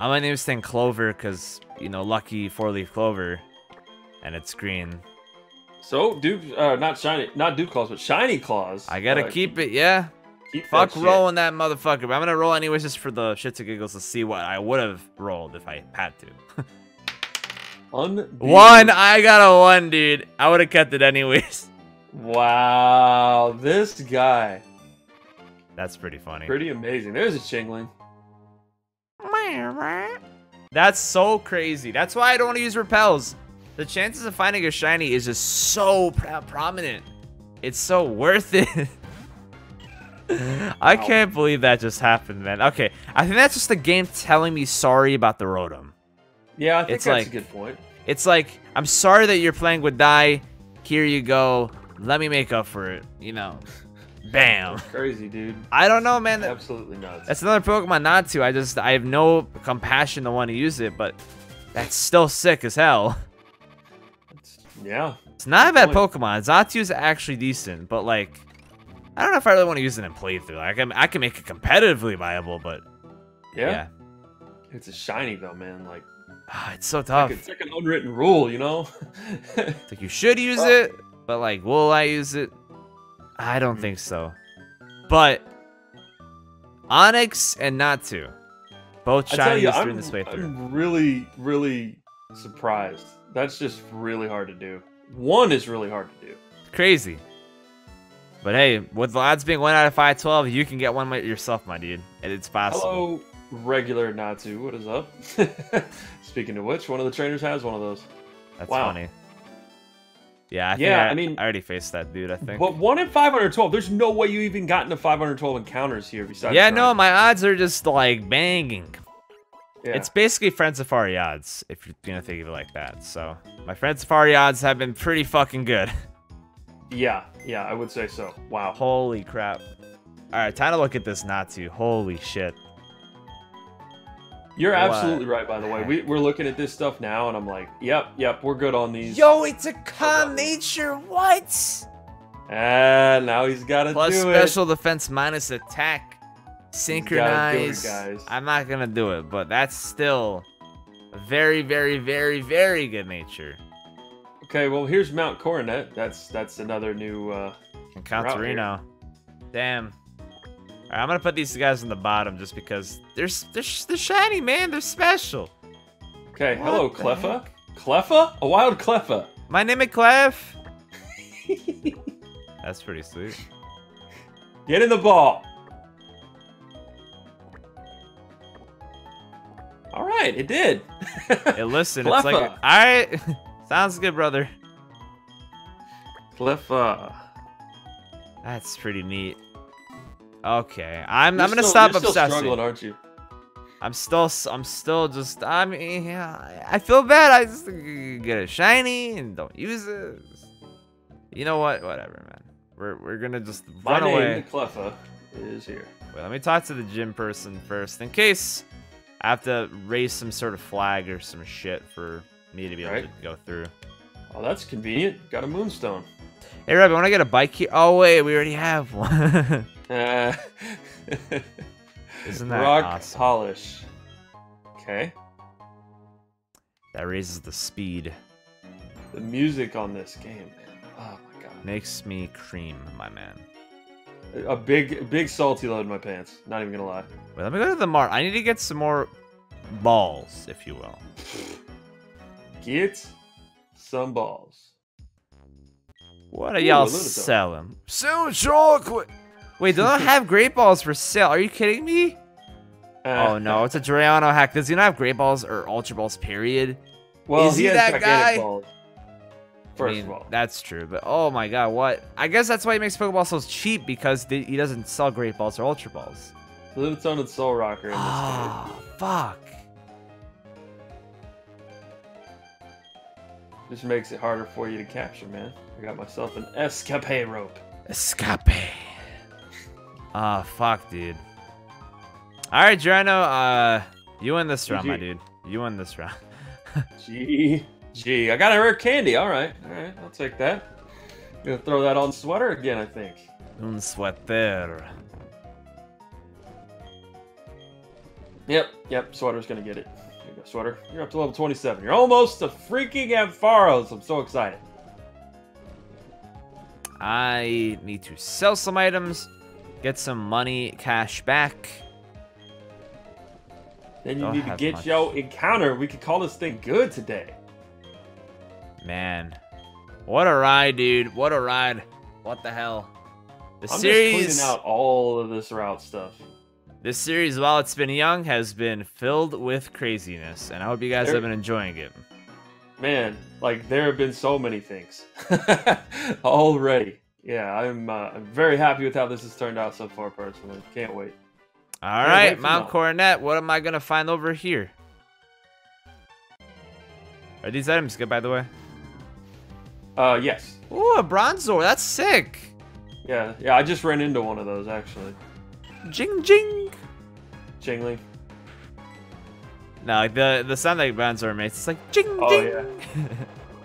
I might name this thing Clover because, you know, lucky four-leaf clover, and it's green. So, not Dew Claws, but Shiny Claws. I gotta keep it, yeah. Fuck rolling that motherfucker, but I'm gonna roll anyways just for the shits and giggles to see what I would have rolled if I had to. One! I got a one, dude. I would have kept it anyways. Wow, this guy. That's pretty funny. Pretty amazing. There's a Chingling. That's so crazy. That's why I don't want to use repels. The chances of finding a shiny is just so prominent. It's so worth it. I can't believe that just happened, man. Okay, I think that's just the game telling me sorry about the Rotom. Yeah, I think it's that's a good point. It's like, I'm sorry that you're playing with Dai. Here you go. Let me make up for it. You know, bam. That's crazy, dude. I don't know, man. Absolutely nuts. That's another Pokemon not to. I have no compassion to want to use it, but that's still sick as hell. Yeah. It's not a bad Pokemon. Zatu is actually decent, but like, I don't know if I really want to use it in playthrough. Like, I can make it competitively viable, but yeah. It's a shiny though, man. Like, it's so tough. It's like an unwritten rule, you know. It's like you should use it, but like, will I use it? I don't think so. But Onix and Natu, both shinies during this playthrough. I'm really, really surprised. That's just really hard to do. One is really hard to do. Crazy. But hey, with the odds being 1 out of 512, you can get one yourself, my dude, and it's possible. Hello, regular Natu. What is up? Speaking of which, one of the trainers has one of those. That's funny. Yeah, I already faced that dude, I think. But 1 in 512. There's no way you even gotten to 512 encounters here. Besides, yeah, no, my odds are just like banging. Yeah. It's basically Friend Safari odds, if you're gonna think of it like that. So my Friend Safari odds have been pretty fucking good. Yeah, yeah, I would say so. Wow. Holy crap. All right, time to look at this Natu. Holy shit. You're absolutely right, by the way. We're looking at this stuff now, and I'm like, yep, we're good on these. Yo, it's a calm nature. What? And now he's got to do it. Plus special defense minus attack. Synchronize. I'm not going to do it, but that's still a very, very, very, very good nature. Okay, well, here's Mount Coronet. That's another new Encantarino. Damn. All right, I'm gonna put these guys on the bottom just because they're shiny, man. They're special. Okay, what hello, Cleffa. Cleffa? A wild Cleffa. My name is Clef. That's pretty sweet. Get in the ball. All right, it did. Hey, listen, Cleffa. It's like all right. Sounds good, brother. Cleffa. That's pretty neat. Okay, I'm gonna stop obsessing. You're still struggling, aren't you? I'm still just. I mean, yeah, I feel bad. I just get a shiny and don't use it. You know what? Whatever, man. We're gonna just run away. My name, Cleffa, is here. Wait, let me talk to the gym person first, in case I have to raise some sort of flag or some shit for me to be able to go through. Oh, that's convenient. Got a moonstone. Hey, Robbie, want to get a bike here? Oh, wait, we already have one. Isn't that rock awesome? Polish. Okay. That raises the speed. The music on this game, man. Oh, my God. Makes me cream, my man. A big salty load in my pants. Not even going to lie. Wait, let me go to the mart. I need to get some more balls, if you will. Get some balls. What are y'all selling? Selling chocolate. Wait, they don't have great balls for sale. Are you kidding me? Oh no, it's a Drayano hack. Does he not have great balls or ultra balls? Period. Well, is he that guy? Balls. First of all, that's true. But oh my god, what? I guess that's why he makes Pokeball so cheap, because he doesn't sell great balls or ultra balls. Luton and Soul Rocker. In this game. Fuck. Just makes it harder for you to capture, man. I got myself an escape rope. Escape. Ah, fuck, dude. All right, Drano, you win this round, my dude. You win this round. I got a rare candy. All right, I'll take that. I'm gonna throw that on sweater again, I think. Un sweater. Yep, Sweater's gonna get it. There you go, Sweater. You're up to level 27. You're almost to freaking Ampharos. I'm so excited. I need to sell some items, get some money, cash back. Then you need to get much. Yo encounter. We could call this thing good today. Man. What a ride, dude. What a ride. What the hell? The series, just cleaning out all of this route stuff. This series, while it's been young, has been filled with craziness, and I hope you guys have been enjoying it. Man, like, there have been so many things already. Yeah, I'm very happy with how this has turned out so far, personally. Can't wait. All right, Mom Coronet, what am I going to find over here? Are these items good, by the way? Yes. Ooh, a Bronzor. That's sick. Yeah, I just ran into one of those, actually. Jing, jing. Jingling. No, like the sound that Bronzor makes, it's like jing, jing. Yeah.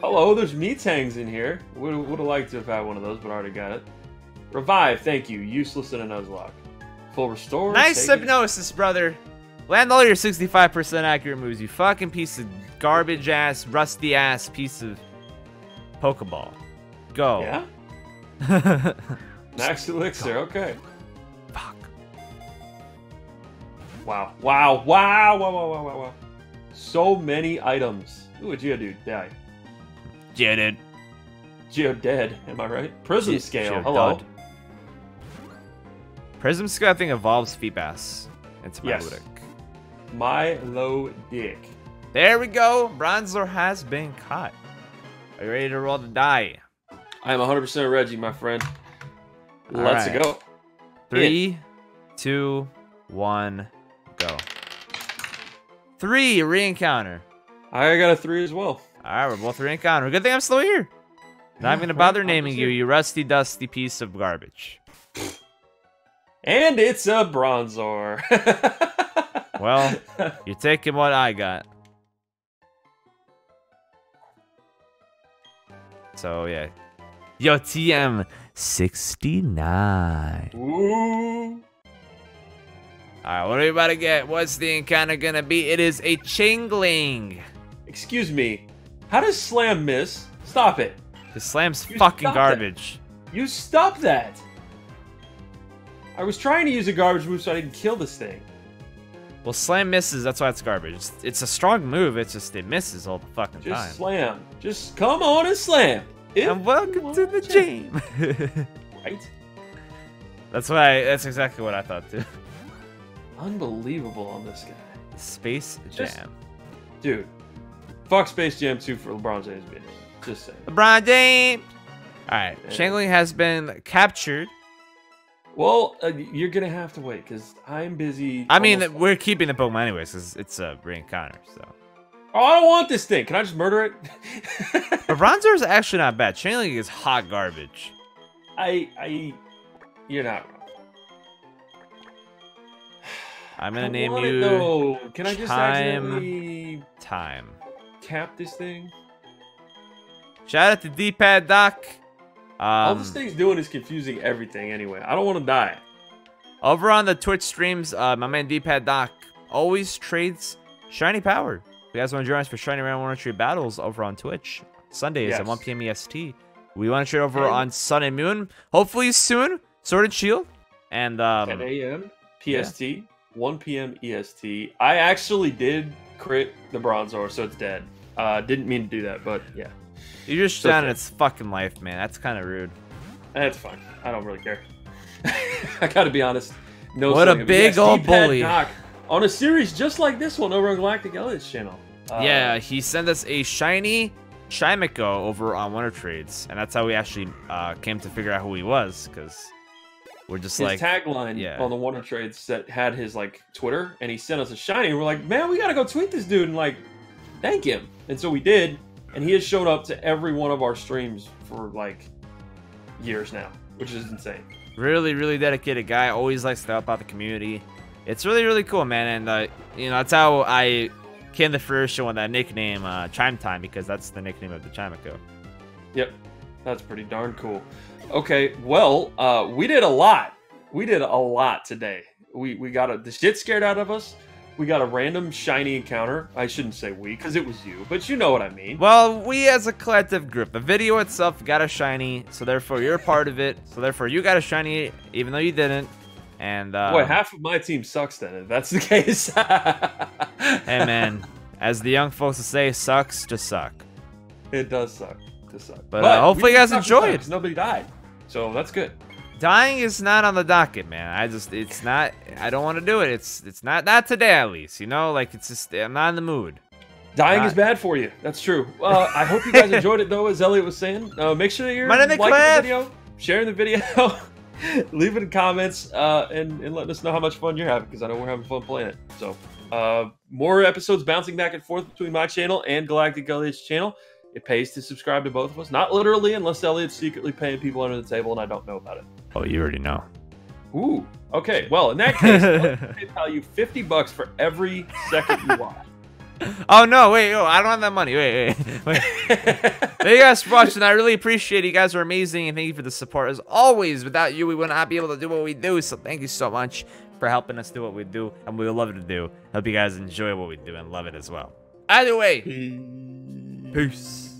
Hello, there's Meatangs in here. Would have liked to have had one of those, but I already got it. Revive, thank you. Useless in a Nuzlocke. Full restore. Nice hypnosis, brother. Land all your 65% accurate moves, you fucking piece of garbage ass, rusty ass piece of Pokeball. Go. Yeah? Max Elixir, okay. Fuck. Wow. Wow. Wow. Wow. Wow. Wow. Wow. Wow. So many items. Ooh, a Geodude. Die. Geodude. Geodead. Am I right? Prism Scale. Geodude. Hello. Prism Scale, I think, evolves Feebas into Milotic. Yes. Milotic. There we go. Bronzor has been caught. Are you ready to roll the die? I am 100% Reggie, my friend. Let's go. 3, 2, 1, go. 3, re-encounter. I got a 3 as well. All right, we're both re-encounter. Good thing I'm still here. Not even gonna bother naming you, you rusty, dusty piece of garbage. And it's a Bronzor. Well, you're taking what I got. So, yeah. Yo, TM 69. Ooh. All right, what are we about to get? What's the encounter gonna be? It is a Chingling. Excuse me. How does Slam miss? Stop it. Because Slam's fucking garbage. You stop that. I was trying to use a garbage move so I didn't kill this thing. Well, Slam misses. That's why it's garbage. It's a strong move. It's just it misses all the fucking time. Just slam. Just come on and slam. And welcome to the jam. Right? That's exactly what I thought too. Unbelievable on this guy. Space Jam. Just, dude, fuck Space Jam 2 for LeBron James. Just saying. LeBron James! Alright, Changling has been captured. Well, you're gonna have to wait, because I'm busy. I mean, we're keeping the Pokemon anyways, because it's a re-encounter, so. Oh, I don't want this thing. Can I just murder it? But Bronzor is actually not bad. Changling is hot garbage. You're not wrong. I'm gonna name you. Though. Can I just accidentally cap this thing? Shout out to D-Pad Doc. All this thing's doing is confusing everything. Anyway, I don't want to die. Over on the Twitch streams, my man D-Pad Doc always trades shiny power. If you guys want to join us for shiny round 103 battles over on Twitch Sundays at 1 p.m. EST. We want to trade over on Sun and Moon. Hopefully soon. Sword and Shield and 10 a.m. PST. Yeah. 1 p.m. EST. I actually did crit the Bronzor, so it's dead. Didn't mean to do that, but yeah. You just shot its fucking life, man. That's kind of rude. That's fine. I don't really care. I gotta be honest. No, what a big old bully. On a series just like this one over on Galactic Elliot's channel. Yeah, he sent us a shiny Chimeco over on Winter Trades, and that's how we actually came to figure out who he was, because... We're just his like tagline on the Wonder Trades that had his like Twitter, and he sent us a shiny. And we're like, man, we gotta go tweet this dude and like thank him. And so we did, and he has showed up to every one of our streams for like years now, which is insane. Really, really dedicated guy. Always likes to help out the community. It's really, really cool, man. And you know, that's how I came to fruition with that nickname, Chime Time, because that's the nickname of the Chimeco. Yep, that's pretty darn cool. Okay, well, we did a lot. We did a lot today. We got the shit scared out of us. We got a random shiny encounter. I shouldn't say we, because it was you, but you know what I mean. Well, we as a collective group. The video itself got a shiny, so therefore you're a part of it. So therefore you got a shiny, even though you didn't. And boy, half of my team sucks then, if that's the case. Hey, man. As the young folks would say, sucks to suck. It does suck to suck. But hopefully you guys enjoyed it. Nobody died, so that's good. Dying is not on the docket, man. It's not, I don't want to do it. It's not today, at least, you know? Like, it's just, I'm not in the mood. Dying is bad for you. That's true. I hope you guys enjoyed it, though, as Elliot was saying. Make sure that you're liking the video, sharing the video, leaving the comments, and letting us know how much fun you're having, because I know we're having fun playing it. So, more episodes bouncing back and forth between my channel and Galactic Elliot's channel. It pays to subscribe to both of us. Not literally, unless Elliot's secretly paying people under the table and I don't know about it. Oh, you already know. Ooh, okay. Well, in that case, I'll pay you $50 for every second you watch. Oh, no, wait. Oh, I don't have that money. Wait. Thank you guys for watching. I really appreciate it. You guys are amazing, and thank you for the support. As always, without you, we would not be able to do what we do, so thank you so much for helping us do what we do, and we would love to do. Hope you guys enjoy what we do and love it as well. Either way, peace.